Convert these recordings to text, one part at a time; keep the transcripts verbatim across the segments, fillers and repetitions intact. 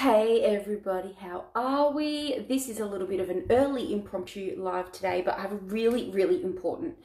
Hey everybody, how are we? This is a little bit of an early impromptu live today, but I have a really, really important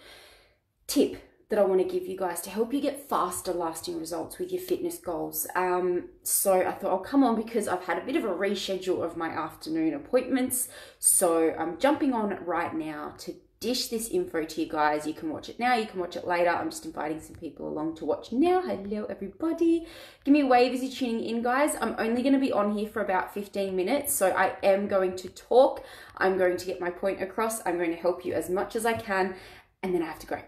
tip that I want to give you guys to help you get faster lasting results with your fitness goals. Um, so I thought I'll come on because I've had a bit of a reschedule of my afternoon appointments. So I'm jumping on right now to dish this info to you guys. You can watch it now, you can watch it later. I'm just inviting some people along to watch now. Hello everybody. Give me a wave as you're tuning in, guys. I'm only gonna be on here for about fifteen minutes, so I am going to talk. I'm going to get my point across. I'm going to help you as much as I can, and then I have to go.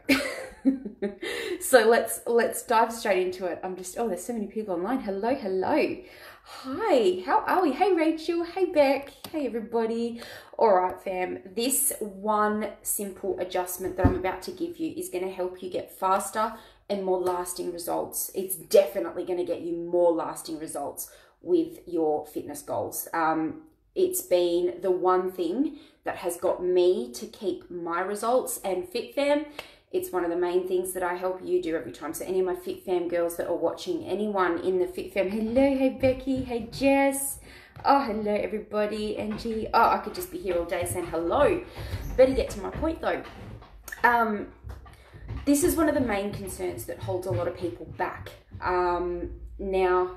So let's let's dive straight into it. I'm just, oh, there's so many people online. Hello, hello. Hi, how are we? Hey Rachel, hey Beck, hey everybody. All right fam, this one simple adjustment that I'm about to give you is going to help you get faster and more lasting results. It's definitely going to get you more lasting results with your fitness goals. Um, it's been the one thing that has got me to keep my results and fit fam. It's one of the main things that I help you do every time. So any of my Fit Fam girls that are watching, anyone in the Fit Fam, hello, hey Becky, hey Jess. Oh, hello everybody, Angie. Oh, I could just be here all day saying hello. Better get to my point though. Um, this is one of the main concerns that holds a lot of people back. Um, now,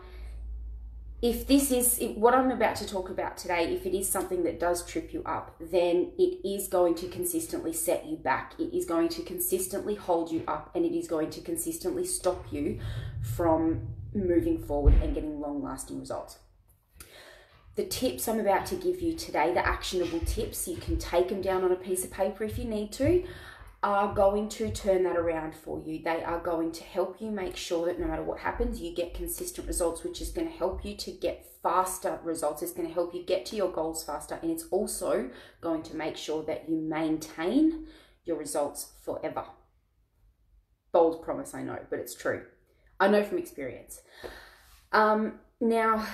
if this is, if what I'm about to talk about today, if it is something that does trip you up, then it is going to consistently set you back. It is going to consistently hold you up, and it is going to consistently stop you from moving forward and getting long-lasting results. The tips I'm about to give you today, the actionable tips, you can take them down on a piece of paper if you need to, are going to turn that around for you. They are going to help you make sure that no matter what happens, you get consistent results, which is going to help you to get faster results. It's going to help you get to your goals faster, and it's also going to make sure that you maintain your results forever. Bold promise, I know, but it's true. I know from experience. Um, now,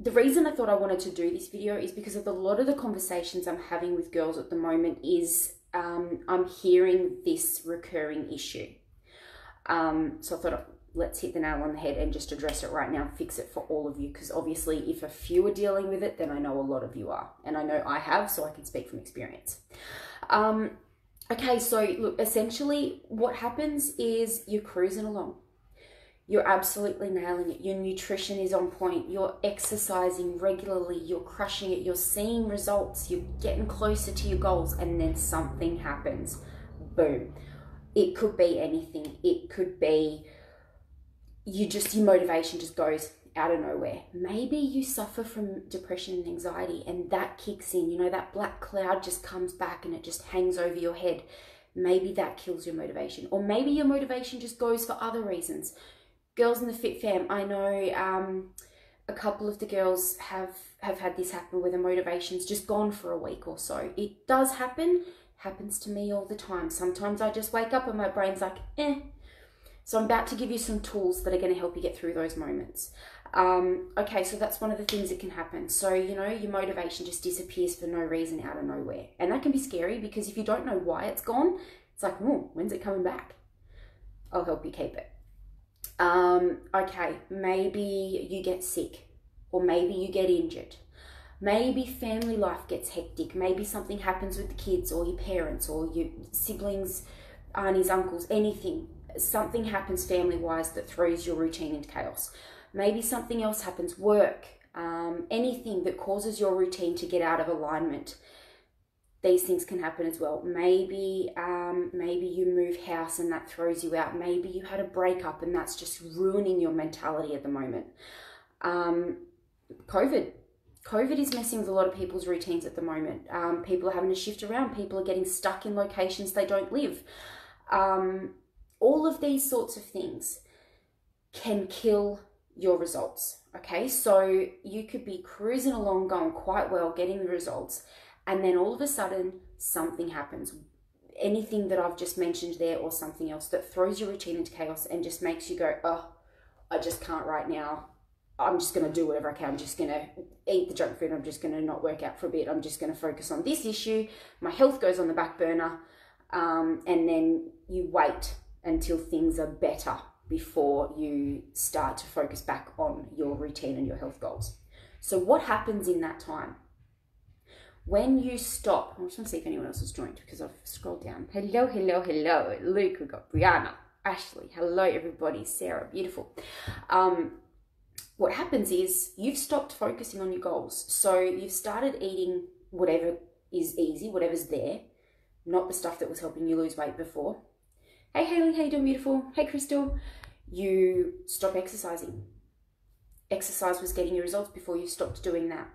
the reason I thought I wanted to do this video is because of a lot of the conversations I'm having with girls at the moment is Um, I'm hearing this recurring issue. Um, so I thought, let's hit the nail on the head and just address it right now, fix it for all of you, because obviously if a few are dealing with it, then I know a lot of you are, and I know I have, so I can speak from experience. Um, okay, so look, essentially what happens is you're cruising along. You're absolutely nailing it. Your nutrition is on point. You're exercising regularly. You're crushing it. You're seeing results. You're getting closer to your goals. And then something happens. Boom. It could be anything. It could be you just, your motivation just goes out of nowhere. Maybe you suffer from depression and anxiety, and that kicks in. You know, that black cloud just comes back and it just hangs over your head. Maybe that kills your motivation. Or maybe your motivation just goes for other reasons. Girls in the Fit Fam, I know um, a couple of the girls have, have had this happen where the motivation's just gone for a week or so. It does happen, happens to me all the time. Sometimes I just wake up and my brain's like, eh. So I'm about to give you some tools that are going to help you get through those moments. Um, okay, so that's one of the things that can happen. So, you know, your motivation just disappears for no reason out of nowhere. And that can be scary because if you don't know why it's gone, it's like, oh, when's it coming back? I'll help you keep it. Um, okay, maybe you get sick, or maybe you get injured. Maybe family life gets hectic. Maybe something happens with the kids or your parents or your siblings, aunties, uncles, anything. Something happens family-wise that throws your routine into chaos. Maybe something else happens, work, um, anything that causes your routine to get out of alignment. These things can happen as well. Maybe um, maybe you move house and that throws you out. Maybe you had a breakup and that's just ruining your mentality at the moment. Um, COVID. COVID is messing with a lot of people's routines at the moment. Um, people are having to shift around. People are getting stuck in locations they don't live. Um, all of these sorts of things can kill your results, okay? So you could be cruising along, going quite well, getting the results, and then all of a sudden, something happens. Anything that I've just mentioned there or something else that throws your routine into chaos and just makes you go, oh, I just can't right now. I'm just going to do whatever I can. I'm just going to eat the junk food. I'm just going to not work out for a bit. I'm just going to focus on this issue. My health goes on the back burner. Um, and then you wait until things are better before you start to focus back on your routine and your health goals. So what happens in that time? When you stop, I just want to see if anyone else has joined because I've scrolled down. Hello, hello, hello. Luke, we've got Brianna, Ashley. Hello, everybody. Sarah, beautiful. Um, what happens is you've stopped focusing on your goals. So you've started eating whatever is easy, whatever's there, not the stuff that was helping you lose weight before. Hey, Hayley, how you doing, beautiful? Hey, Crystal. You stop exercising. Exercise was getting your results before you stopped doing that.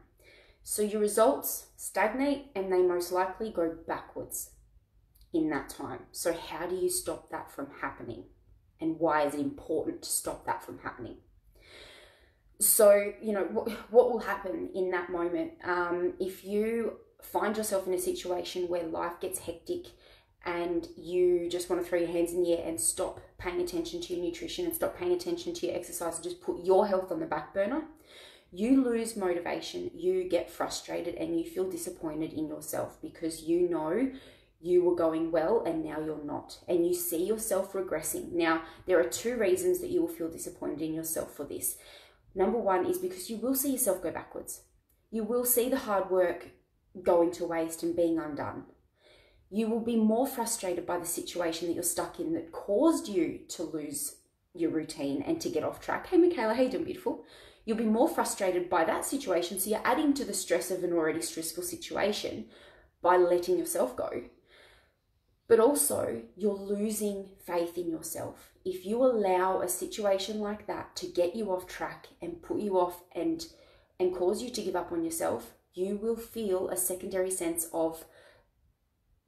So your results stagnate and they most likely go backwards in that time. So how do you stop that from happening? And why is it important to stop that from happening? So, you know, what, what will happen in that moment? Um, if you find yourself in a situation where life gets hectic and you just want to throw your hands in the air and stop paying attention to your nutrition and stop paying attention to your exercise and just put your health on the back burner, you lose motivation, you get frustrated and you feel disappointed in yourself because you know you were going well and now you're not. And you see yourself regressing. Now, there are two reasons that you will feel disappointed in yourself for this. Number one is because you will see yourself go backwards. You will see the hard work going to waste and being undone. You will be more frustrated by the situation that you're stuck in that caused you to lose your routine and to get off track. Hey, Michaela, how you doing, beautiful? You'll be more frustrated by that situation, so you're adding to the stress of an already stressful situation by letting yourself go. But also, you're losing faith in yourself. If you allow a situation like that to get you off track and put you off and, and cause you to give up on yourself, you will feel a secondary sense of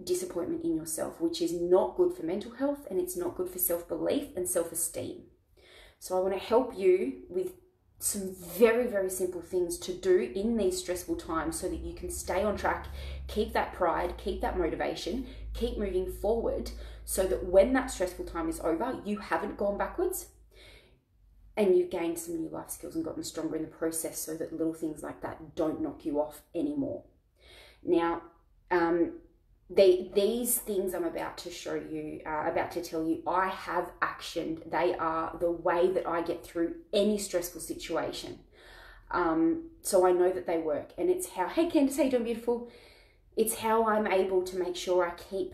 disappointment in yourself, which is not good for mental health and it's not good for self-belief and self-esteem. So I want to help you with some very, very simple things to do in these stressful times so that you can stay on track, keep that pride, keep that motivation, keep moving forward so that when that stressful time is over, you haven't gone backwards and you've gained some new life skills and gotten stronger in the process so that little things like that don't knock you off anymore. Now, um, They, these things I'm about to show you, uh, about to tell you, I have actioned. They are the way that I get through any stressful situation. Um, so I know that they work. And it's how, hey Candice, how you doing, beautiful? It's how I'm able to make sure I keep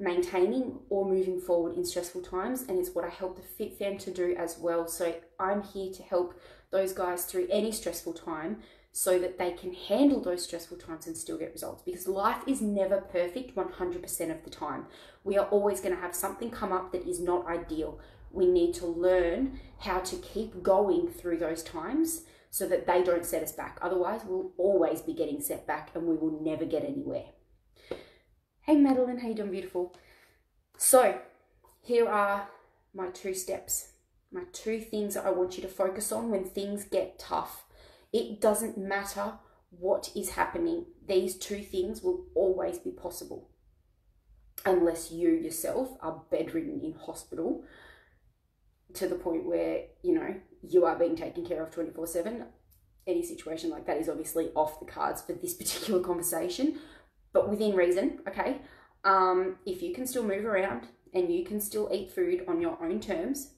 maintaining or moving forward in stressful times. And it's what I help the Fit Fam to do as well. So I'm here to help those guys through any stressful time, so that they can handle those stressful times and still get results, because life is never perfect one hundred percent of the time. We are always going to have something come up that is not ideal. We need to learn how to keep going through those times so that they don't set us back. Otherwise, we'll always be getting set back and we will never get anywhere. Hey, Madeline, how you doing, beautiful? So here are my two steps, my two things that I want you to focus on when things get tough. It doesn't matter what is happening. These two things will always be possible unless you yourself are bedridden in hospital to the point where, you know, you are being taken care of twenty-four seven. Any situation like that is obviously off the cards for this particular conversation, but within reason, okay? Um, if you can still move around and you can still eat food on your own terms,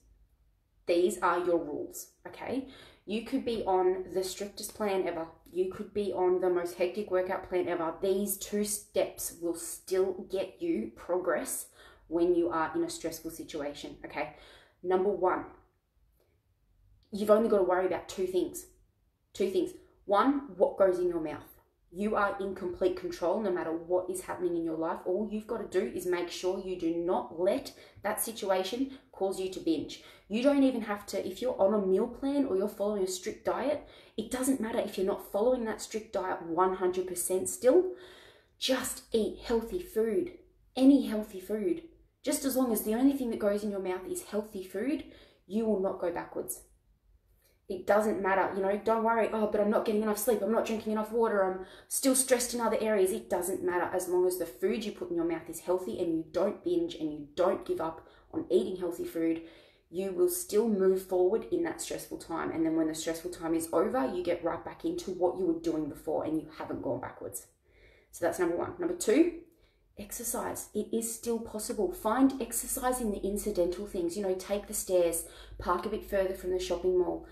these are your rules, okay? You could be on the strictest plan ever. You could be on the most hectic workout plan ever. These two steps will still get you progress when you are in a stressful situation, okay? Number one, you've only got to worry about two things. Two things. One, what goes in your mouth. You are in complete control no matter what is happening in your life. All you've got to do is make sure you do not let that situation cause you to binge. You don't even have to, if you're on a meal plan or you're following a strict diet, it doesn't matter if you're not following that strict diet one hundred percent still. Just eat healthy food, any healthy food. Just as long as the only thing that goes in your mouth is healthy food, you will not go backwards. It doesn't matter, you know, don't worry, oh, but I'm not getting enough sleep, I'm not drinking enough water, I'm still stressed in other areas. It doesn't matter as long as the food you put in your mouth is healthy and you don't binge and you don't give up on eating healthy food, you will still move forward in that stressful time. And then when the stressful time is over, you get right back into what you were doing before and you haven't gone backwards. So that's number one. Number two, exercise. It is still possible. Find exercise in the incidental things, you know, take the stairs, park a bit further from the shopping mall.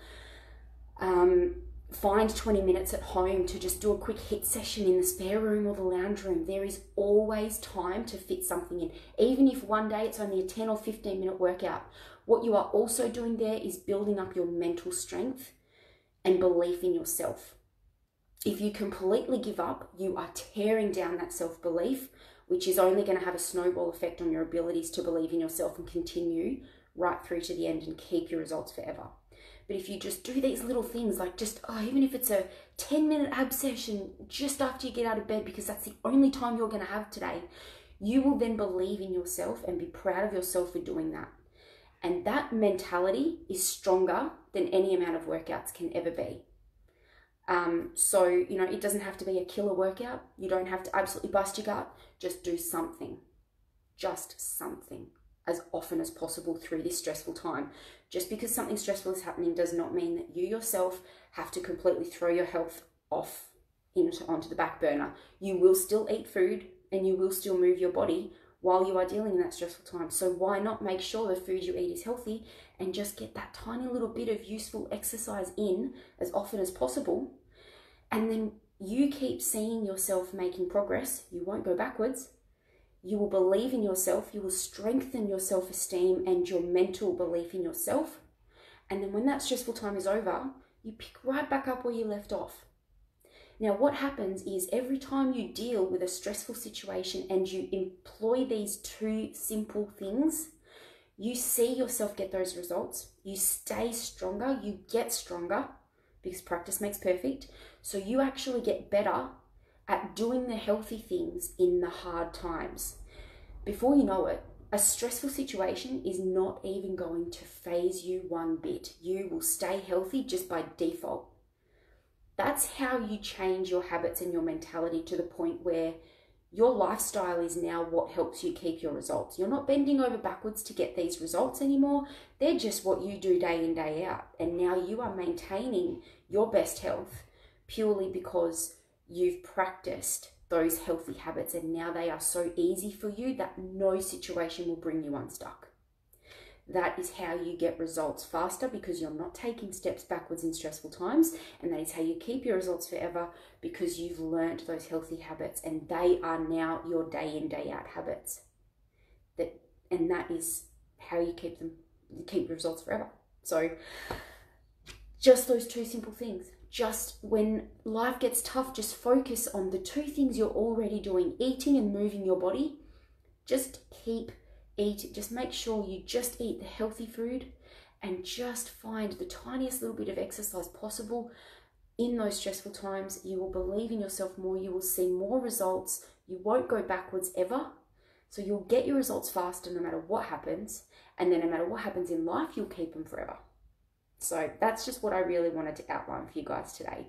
Um, find twenty minutes at home to just do a quick hit session in the spare room or the lounge room. There is always time to fit something in. Even if one day it's only a ten or fifteen minute workout, what you are also doing there is building up your mental strength and belief in yourself. If you completely give up, you are tearing down that self-belief, which is only going to have a snowball effect on your abilities to believe in yourself and continue right through to the end and keep your results forever. But if you just do these little things, like just, oh, even if it's a ten minute ab session just after you get out of bed, because that's the only time you're going to have today, you will then believe in yourself and be proud of yourself for doing that. And that mentality is stronger than any amount of workouts can ever be. Um, so, you know, it doesn't have to be a killer workout. You don't have to absolutely bust your gut. Just do something, just something, as often as possible through this stressful time. Just because something stressful is happening does not mean that you yourself have to completely throw your health off into onto the back burner. You will still eat food and you will still move your body while you are dealing in that stressful time. So why not make sure the food you eat is healthy and just get that tiny little bit of useful exercise in as often as possible? And then you keep seeing yourself making progress. You won't go backwards. You will believe in yourself. You will strengthen your self-esteem and your mental belief in yourself. And then when that stressful time is over, you pick right back up where you left off. Now, what happens is every time you deal with a stressful situation and you employ these two simple things, you see yourself get those results. You stay stronger, you get stronger, because practice makes perfect. So you actually get better at doing the healthy things in the hard times. Before you know it, a stressful situation is not even going to phase you one bit. You will stay healthy just by default. That's how you change your habits and your mentality to the point where your lifestyle is now what helps you keep your results. You're not bending over backwards to get these results anymore. They're just what you do day in, day out. And now you are maintaining your best health purely because you've practiced those healthy habits, and now they are so easy for you that no situation will bring you unstuck. That is how you get results faster, because you're not taking steps backwards in stressful times. And that is how you keep your results forever, because you've learned those healthy habits and they are now your day in, day out habits. That, and that is how you keep them, you keep your results forever. So just those two simple things. Just when life gets tough, just focus on the two things you're already doing, eating and moving your body. Just keep Eat, just make sure you just eat the healthy food and just find the tiniest little bit of exercise possible in those stressful times. You will believe in yourself more. You will see more results. You won't go backwards ever. So you'll get your results faster no matter what happens. And then no matter what happens in life, you'll keep them forever. So that's just what I really wanted to outline for you guys today.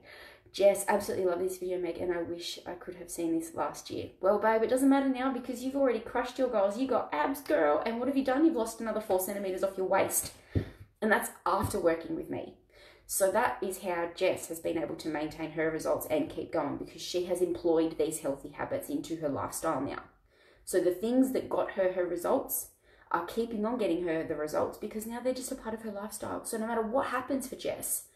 Jess, absolutely love this video, Meg, and I wish I could have seen this last year. Well, babe, it doesn't matter now because you've already crushed your goals. You got abs, girl, and what have you done? You've lost another four centimeters off your waist, and that's after working with me. So that is how Jess has been able to maintain her results and keep going, because she has employed these healthy habits into her lifestyle now. So the things that got her her results are keeping on getting her the results, because now they're just a part of her lifestyle. So no matter what happens for Jess,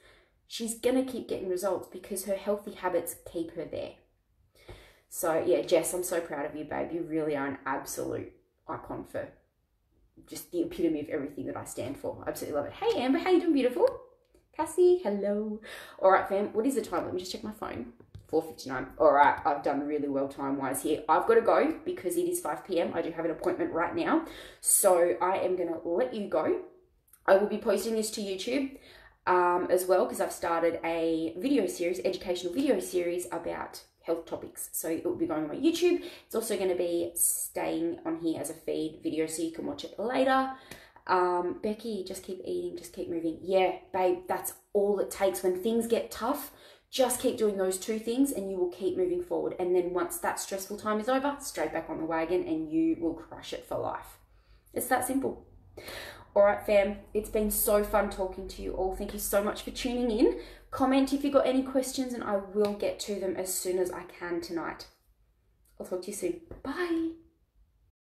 she's going to keep getting results because her healthy habits keep her there. So yeah, Jess, I'm so proud of you, babe. You really are an absolute icon for just the epitome of everything that I stand for. Absolutely love it. Hey, Amber, how you doing, beautiful? Cassie, hello. All right, fam, what is the time? Let me just check my phone. four fifty-nine. All right, I've done really well time-wise here. I've got to go because it is five p m I do have an appointment right now. So I am going to let you go. I will be posting this to YouTube. Um, as well, because I've started a video series, educational video series about health topics. So it will be going on my YouTube. It's also going to be staying on here as a feed video so you can watch it later. Um, Becky, just keep eating, just keep moving. Yeah, babe, that's all it takes. When things get tough, just keep doing those two things and you will keep moving forward. And then once that stressful time is over, straight back on the wagon and you will crush it for life. It's that simple. All right, fam, it's been so fun talking to you all. Thank you so much for tuning in. Comment if you've got any questions and I will get to them as soon as I can tonight. I'll talk to you soon. Bye.